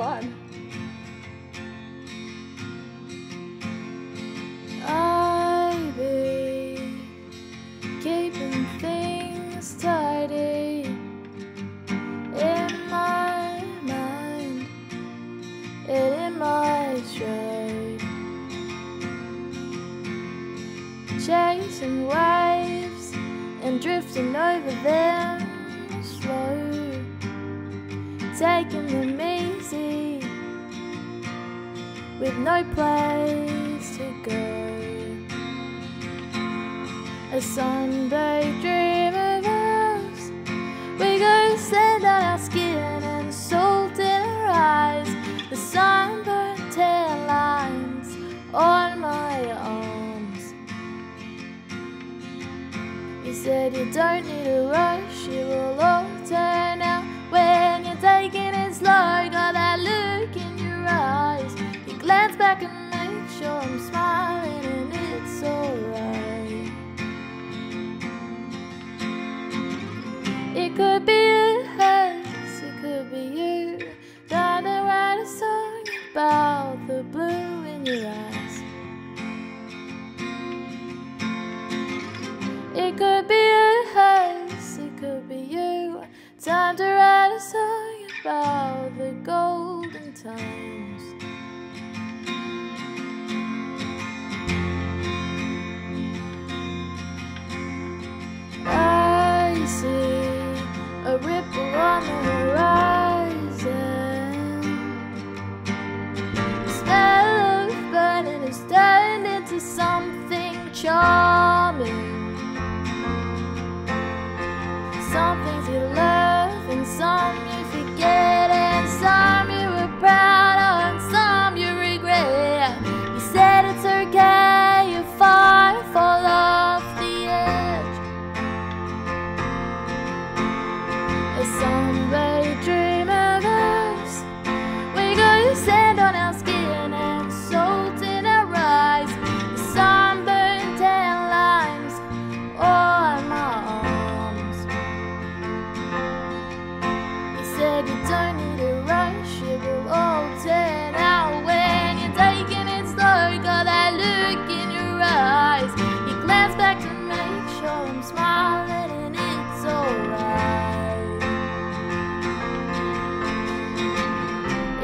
fun. I be keeping things tidy in my mind and in my stride, chasing waves and drifting over them slow, taking them easy, with no place to go. A Sunday dream of us, we go sand on our skin and salt in our eyes, the sunburned tan lines on my arms. You said you don't need a rush, it will all turn out when you're taking it slow. Got that look in your eyes, you glance back and make sure I'm smiling and it's alright. It could be us, it could be you, trying to write a song about the blue in your eyes. It could be us, it could be you, time to write a song about the golden times. I see a ripple on the horizon. The smell of burning has turned into something charming. Some things you love and some you forget, and some you were proud of and some you regret. You said it's okay if I fall off the edge. A Sunday dream of us, we go sand on our skin and salt in our eyes, the sunburned tan lines on my arms. You don't need a rush, it will all turn out when you're taking it slow. Got that look in your eyes, you glance back to make sure I'm smiling and it's alright.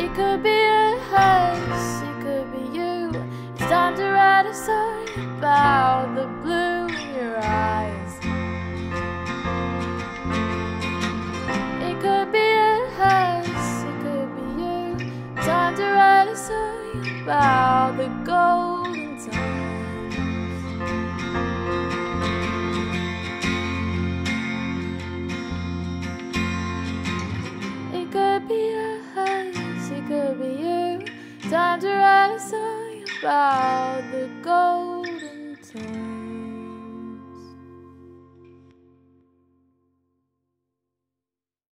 It could be us, it could be you, it's time to write a song about the blue in your eyes. It could be us, it could be you, time to write a song about the golden times. It could be us, it could be you, time to write a song about the golden times.